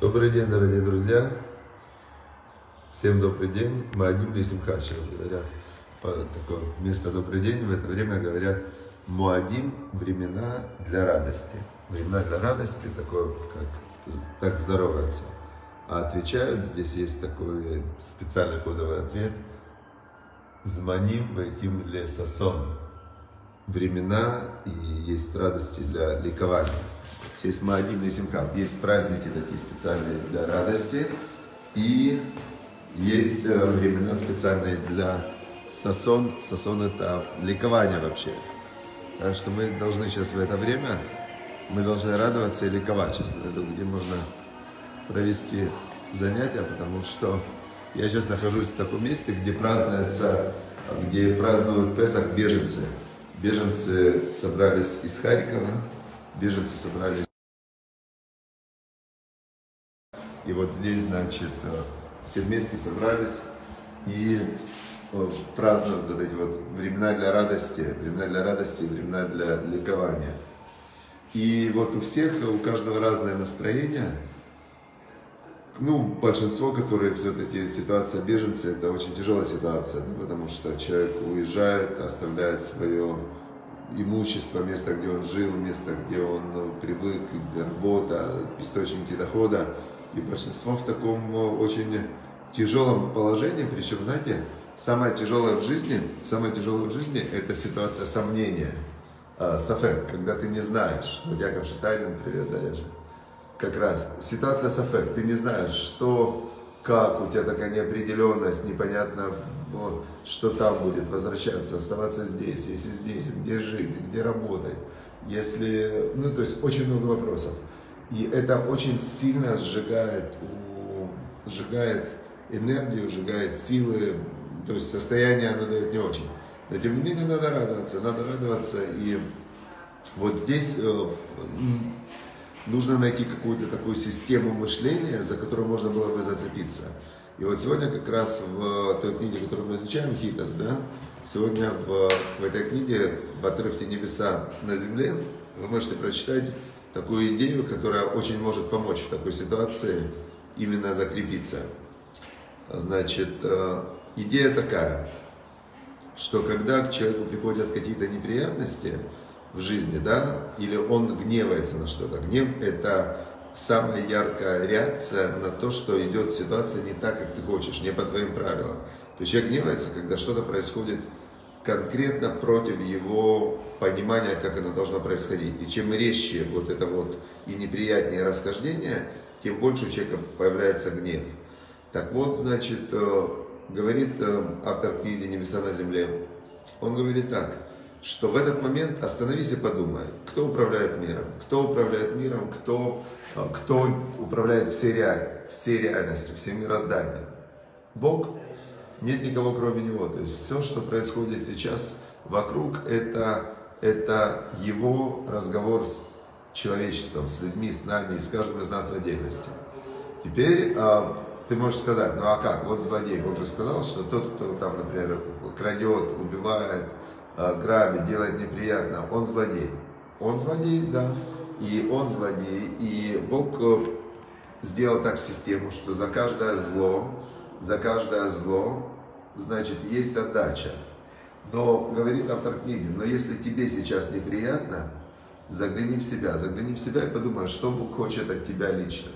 Добрый день, дорогие друзья. Всем добрый день. Моадим лисимха сейчас говорят. Такое, вместо добрый день в это время говорят Моадим – времена для радости. Времена для радости, такое, как так здороваться. А отвечают, здесь есть такой специальный кодовый ответ. Зманим лесасон. Времена и есть радости для ликования. Есть Моадим лисимха, есть праздники такие специальные для радости, и есть времена специальные для сасон. Сасон — это ликование вообще. Так что мы должны сейчас в это время, мы должны радоваться и ликовать. Сейчас найду, где можно провести занятия, потому что я сейчас нахожусь в таком месте, где празднуют Песах беженцы. Беженцы собрались из Харькова, беженцы собрались. И вот здесь, значит, все вместе собрались и празднуют вот эти вот времена для радости и времена для ликования. И вот у всех, у каждого разное настроение. Ну, большинство, которые все-таки ситуация беженцы, это очень тяжелая ситуация, да, потому что человек уезжает, оставляет свое имущество, место, где он жил, место, где он привык, работа, источники дохода. И большинство в таком очень тяжелом положении, причем, знаете, самое тяжелое в жизни это ситуация сомнения, сафек, когда ты не знаешь. Вот Яков Штайлин, привет, даже. Как раз ситуация сафек, ты не знаешь, что, как, у тебя такая неопределенность, непонятно, вот, что там будет, возвращаться, оставаться здесь, если здесь, где жить, где работать, если, ну, то есть очень много вопросов. И это очень сильно сжигает энергию, сжигает силы, то есть состояние оно дает не очень. Но тем не менее надо радоваться, и вот здесь нужно найти какую-то такую систему мышления, за которую можно было бы зацепиться. И вот сегодня как раз в той книге, которую мы изучаем, Хитас, да, сегодня в этой книге, в отрывке «Небеса на земле», вы можете прочитать такую идею, которая очень может помочь в такой ситуации именно закрепиться. Значит, идея такая, что когда к человеку приходят какие-то неприятности в жизни, да, или он гневается на что-то. Гнев – это самая яркая реакция на то, что идет ситуация не так, как ты хочешь, не по твоим правилам. То есть человек гневается, когда что-то происходит конкретно против его понимания, как оно должно происходить. И чем резче вот это вот и неприятнее расхождение, тем больше у человека появляется гнев. Так вот, значит, говорит автор книги «Небеса на земле», он говорит так, что в этот момент остановись и подумай, кто управляет миром, кто управляет всей реальностью, всем мирозданием. Бог, нет никого кроме Него. То есть все, что происходит сейчас вокруг, это Его разговор с человечеством, с людьми, с нами, с каждым из нас в отдельности. Теперь ты можешь сказать, ну а как, вот злодей, Бог же сказал, что тот, кто там, например, крадет, убивает, грабит, делает неприятно, он злодей. Он злодей, да. И он злодей. И Бог сделал так систему, что за каждое зло, значит, есть отдача. Но, говорит автор книги, но если тебе сейчас неприятно, загляни в себя и подумай, что Бог хочет от тебя лично.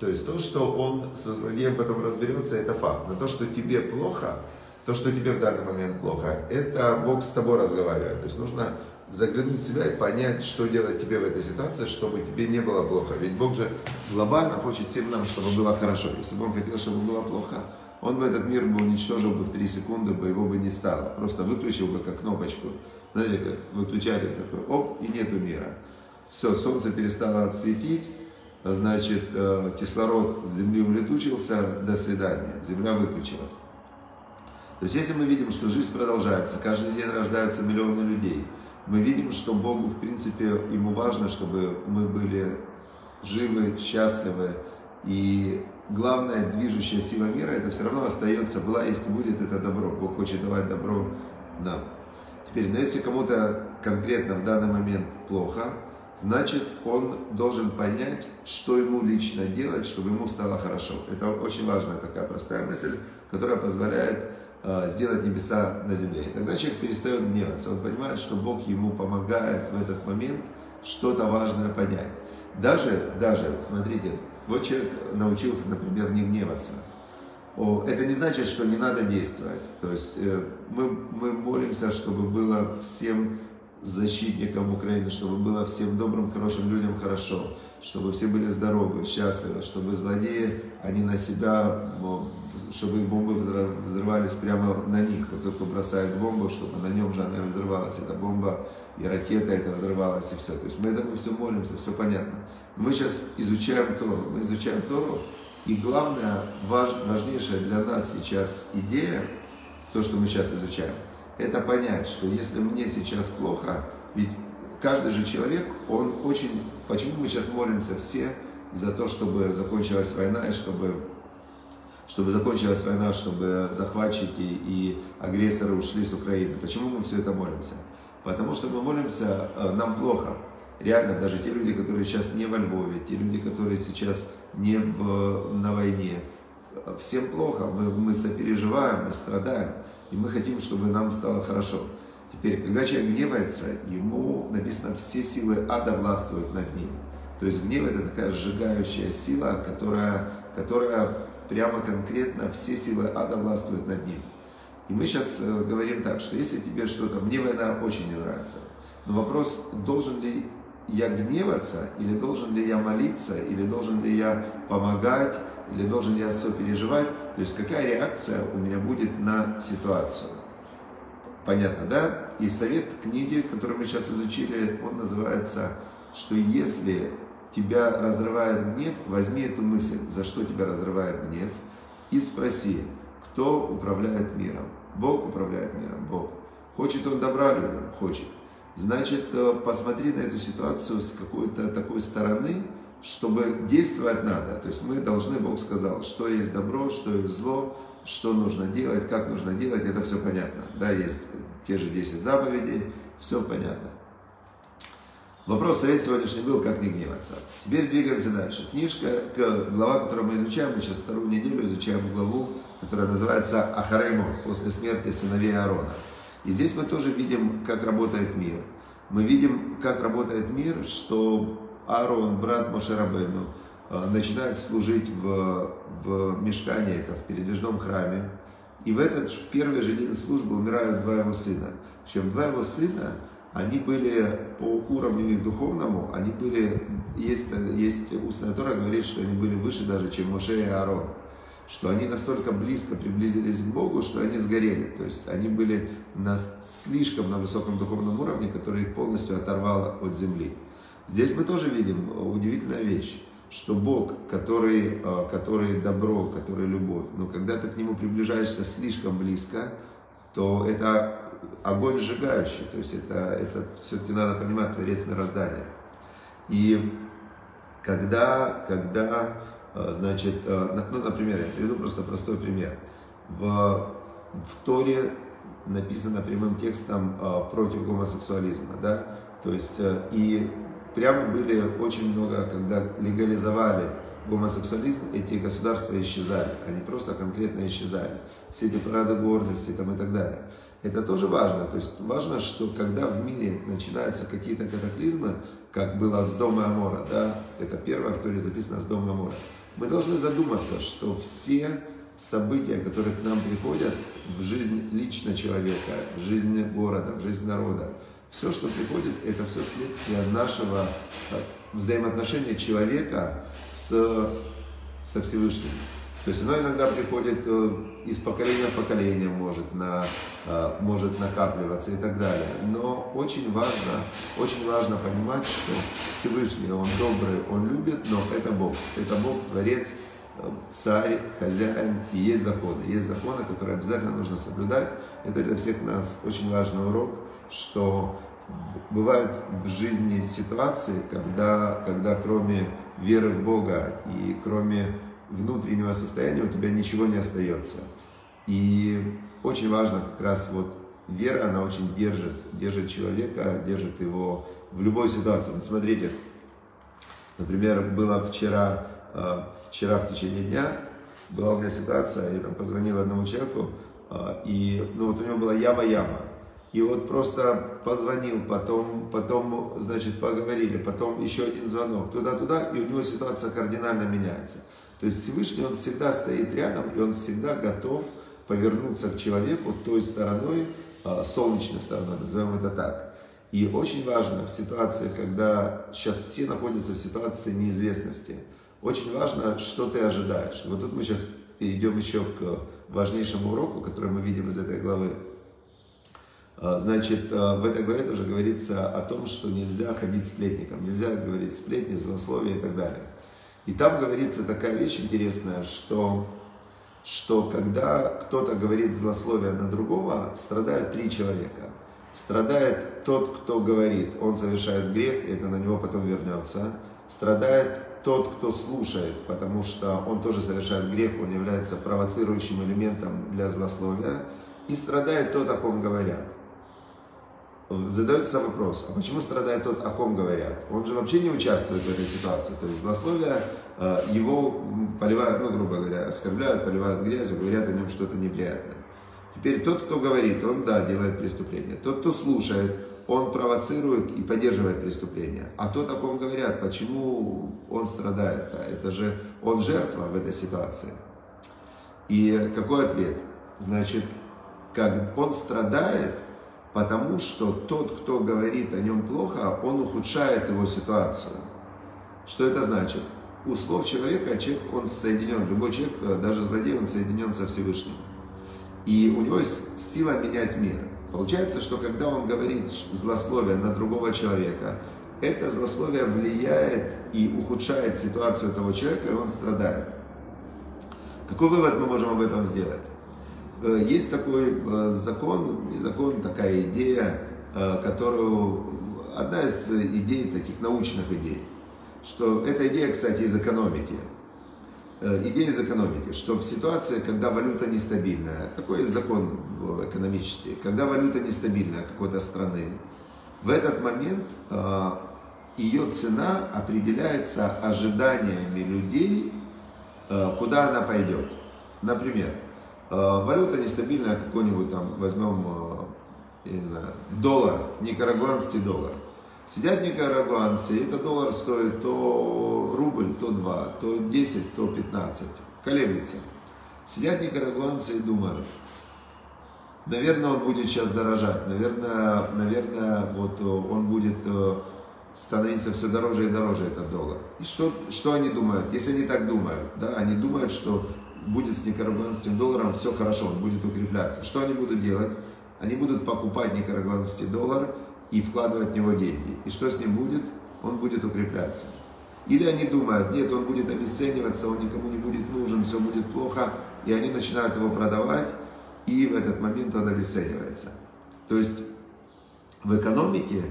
То есть то, что он со злодеем потом разберется, это факт. Но то, что тебе плохо, то, что тебе в данный момент плохо, это Бог с тобой разговаривает. То есть нужно заглянуть в себя и понять, что делать тебе в этой ситуации, чтобы тебе не было плохо. Ведь Бог же глобально хочет всем нам, чтобы было хорошо. Если бы Он хотел, чтобы было плохо, Он бы этот мир уничтожил бы в 3 секунды, бы его бы не стало. Просто выключил бы как кнопочку. Знаете, как выключатель такой, оп, и нету мира. Все, солнце перестало светить, значит, кислород с земли улетучился, до свидания, земля выключилась. То есть, если мы видим, что жизнь продолжается, каждый день рождаются миллионы людей, мы видим, что Богу, в принципе, Ему важно, чтобы мы были живы, счастливы. И главная движущая сила мира, это все равно остается, была, есть, будет, это добро. Бог хочет давать добро нам. Теперь, но если кому-то конкретно в данный момент плохо, значит, он должен понять, что ему лично делать, чтобы ему стало хорошо. Это очень важная такая простая мысль, которая позволяет сделать небеса на земле. И тогда человек перестает гневаться, он понимает, что Бог ему помогает в этот момент что-то важное понять. Даже, смотрите, вот человек научился, например, не гневаться. Это не значит, что не надо действовать. То есть мы молимся, чтобы было всем защитникам Украины, чтобы было всем добрым, хорошим людям хорошо, чтобы все были здоровы, счастливы, чтобы злодеи, они на себя, чтобы их бомбы взрывались прямо на них. Вот тот, кто бросает бомбу, чтобы на нем же она взрывалась, эта бомба и ракета это взрывалась и все. То есть мы этому все молимся, все понятно. Но мы сейчас изучаем Тору, мы изучаем Тору. И главная, важнейшая для нас сейчас идея, то, что мы сейчас изучаем, это понять, что если мне сейчас плохо, ведь каждый же человек, он очень... Почему мы сейчас молимся все за то, чтобы закончилась война, и чтобы закончилась война, чтобы захватчики и агрессоры ушли с Украины? Почему мы все это молимся? Потому что мы молимся, нам плохо. Реально, даже те люди, которые сейчас не во Львове, те люди, которые сейчас не на войне, всем плохо, мы сопереживаем, мы страдаем, и мы хотим, чтобы нам стало хорошо. Теперь, когда человек гневается, ему написано, все силы ада властвуют над ним. То есть гнев – это такая сжигающая сила, которая прямо конкретно все силы ада властвуют над ним. И мы сейчас говорим так, что если тебе что-то, мне война очень не нравится, но вопрос, должен ли я гневаться, или должен ли я молиться, или должен ли я помогать, или должен ли я сопереживать? То есть какая реакция у меня будет на ситуацию? Понятно, да? И совет книги, который мы сейчас изучили, он называется, что если тебя разрывает гнев, возьми эту мысль, за что тебя разрывает гнев, и спроси, кто управляет миром? Бог управляет миром, Бог. Хочет он добра людям? Хочет. Значит, посмотри на эту ситуацию с какой-то такой стороны, чтобы действовать надо. То есть мы должны, Бог сказал, что есть добро, что есть зло, что нужно делать, как нужно делать, это все понятно. Да, есть те же 10 заповедей, все понятно. Вопрос совет сегодняшний был, как не гневаться. Теперь двигаемся дальше. Глава, которую мы изучаем, мы сейчас вторую неделю изучаем главу, которая называется «Ахараймор», после смерти сыновей Аарона. И здесь мы тоже видим, как работает мир. Мы видим, как работает мир, что Аарон, брат Мошерабену, начинает служить в мешкане, это в передвижном храме. И в первый же день службы умирают два его сына. Причем два его сына, они были по уровню их духовному, они были, есть устная Тора, говорит, что они были выше даже, чем Моше и Аарон. Что они настолько близко приблизились к Богу, что они сгорели. То есть они были слишком на высоком духовном уровне, который их полностью оторвало от земли. Здесь мы тоже видим удивительную вещь, что Бог, который добро, который любовь, но когда ты к Нему приближаешься слишком близко, то это огонь сжигающий. То есть это все-таки надо понимать, творец мироздания. И когда значит, ну, например, я приведу просто простой пример. В Торе написано прямым текстом против гомосексуализма, да, то есть, и прямо были очень много, когда легализовали гомосексуализм, эти государства исчезали, они просто конкретно исчезали, все эти парады гордости там и так далее. Это тоже важно, то есть важно, что когда в мире начинаются какие-то катаклизмы, как было с Дома Амора, да, это первое, в Торе записано с Дома Амора, мы должны задуматься, что все события, которые к нам приходят в жизнь лично человека, в жизнь города, в жизнь народа, все, что приходит, это все следствие нашего взаимоотношения человека со Всевышним. То есть оно иногда приходит из поколения в поколение, может накапливаться и так далее. Но очень важно понимать, что Всевышний, Он добрый, Он любит, но это Бог, Творец, Царь, Хозяин, и есть законы, которые обязательно нужно соблюдать. Это для всех нас очень важный урок, что бывают в жизни ситуации, когда кроме веры в Бога и кроме внутреннего состояния у тебя ничего не остается. И очень важно как раз вот вера, она очень держит человека, держит его в любой ситуации. Вот смотрите, например, было вчера в течение дня, была у меня ситуация, я там позвонил одному человеку, и вот у него была яма. И вот просто позвонил, потом, значит, поговорили, потом еще один звонок, туда-туда, и у него ситуация кардинально меняется. То есть Всевышний, он всегда стоит рядом, и он всегда готов повернуться к человеку той стороной, солнечной стороной, назовем это так. И очень важно в ситуации, когда сейчас все находятся в ситуации неизвестности, очень важно, что ты ожидаешь. Вот тут мы сейчас перейдем еще к важнейшему уроку, который мы видим из этой главы. Значит, в этой главе тоже говорится о том, что нельзя ходить сплетником, нельзя говорить сплетни, злословие и так далее. И там говорится такая вещь интересная, что когда кто-то говорит злословие на другого, страдают три человека. Страдает тот, кто говорит, он совершает грех, и это на него потом вернется. Страдает тот, кто слушает, потому что он тоже совершает грех, он является провоцирующим элементом для злословия. И страдает тот, о ком говорят. Задается вопрос, а почему страдает тот, о ком говорят? Он же вообще не участвует в этой ситуации. То есть злословие, его поливают, грубо говоря, оскорбляют, поливают грязью, говорят о нем что-то неприятное. Теперь тот, кто говорит, он, да, делает преступление. Тот, кто слушает, он провоцирует и поддерживает преступление. А тот, о ком говорят, почему он страдает? Это же он жертва в этой ситуации. И какой ответ? Значит, как он страдает, потому что тот, кто говорит о нем плохо, он ухудшает его ситуацию. Что это значит? У слов человека он соединен, любой человек, даже злодей, он соединен со Всевышним. И у него есть сила менять мир. Получается, что когда он говорит злословие на другого человека, это злословие влияет и ухудшает ситуацию того человека, и он страдает. Какой вывод мы можем об этом сделать? Есть такой закон, не закон, такая идея, одна из идей, таких научных идей, что эта идея, кстати, из экономики. Идея из экономики, что в ситуации, когда валюта нестабильная, такой закон экономический, когда валюта нестабильная какой-то страны, в этот момент ее цена определяется ожиданиями людей, куда она пойдет. Например, валюта нестабильная, какой-нибудь там, возьмем, я не знаю, доллар, никарагуанский доллар. Сидят никарагуанцы, и этот доллар стоит то рубль, то 2, то 10, то 15, колеблется. Сидят никарагуанцы и думают, наверное, он будет сейчас дорожать, наверное, вот он будет становиться все дороже и дороже, этот доллар. И что они думают? Если они так думают, да, они думают, что будет с никарагуанским долларом все хорошо, он будет укрепляться. Что они будут делать? Они будут покупать никарагуанский доллар и вкладывать в него деньги. И что с ним будет? Он будет укрепляться. Или они думают, нет, он будет обесцениваться, он никому не будет нужен, все будет плохо, и они начинают его продавать, и в этот момент он обесценивается. То есть в экономике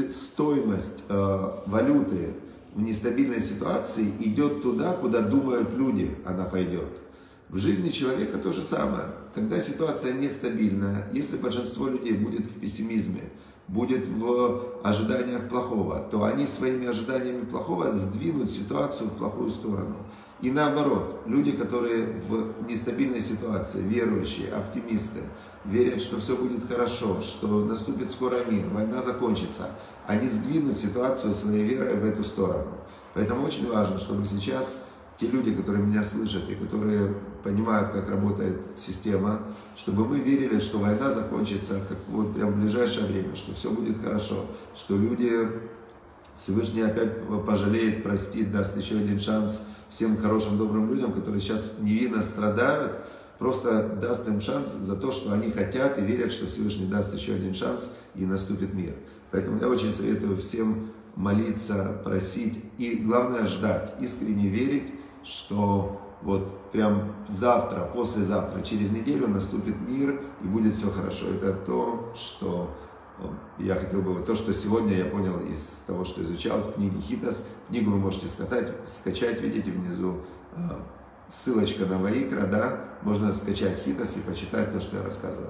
стоимость валюты в нестабильной ситуации идет туда, куда думают люди, она пойдет. В жизни человека то же самое. Когда ситуация нестабильная, если большинство людей будет в пессимизме, будет в ожиданиях плохого, то они своими ожиданиями плохого сдвинут ситуацию в плохую сторону. И наоборот, люди, которые в нестабильной ситуации, верующие, оптимисты, верят, что все будет хорошо, что наступит скоро мир, война закончится, они сдвинут ситуацию своей верой в эту сторону. Поэтому очень важно, чтобы сейчас те люди, которые меня слышат и которые понимают, как работает система, чтобы мы верили, что война закончится как вот прям в ближайшее время, что все будет хорошо, что люди... Всевышний опять пожалеет, простит, даст еще один шанс всем хорошим, добрым людям, которые сейчас невинно страдают, просто даст им шанс за то, что они хотят и верят, что Всевышний даст еще один шанс и наступит мир. Поэтому я очень советую всем молиться, просить и, главное, ждать, искренне верить, что вот прям завтра, послезавтра, через неделю наступит мир и будет все хорошо. Это то, что... Я хотел бы, вот то, что сегодня я понял из того, что изучал в книге Хитас. Книгу вы можете скачать, видите внизу ссылочка на Вайкру, да, можно скачать Хитас и почитать то, что я рассказывал.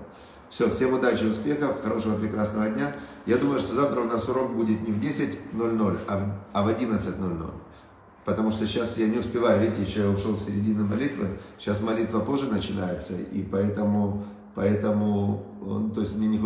Все, всем удачи, успехов, хорошего, прекрасного дня. Я думаю, что завтра у нас урок будет не в 10:00, а в 11:00. Потому что сейчас я не успеваю, видите, еще я ушел в середину молитвы. Сейчас молитва позже начинается, и поэтому то есть мне не хочется.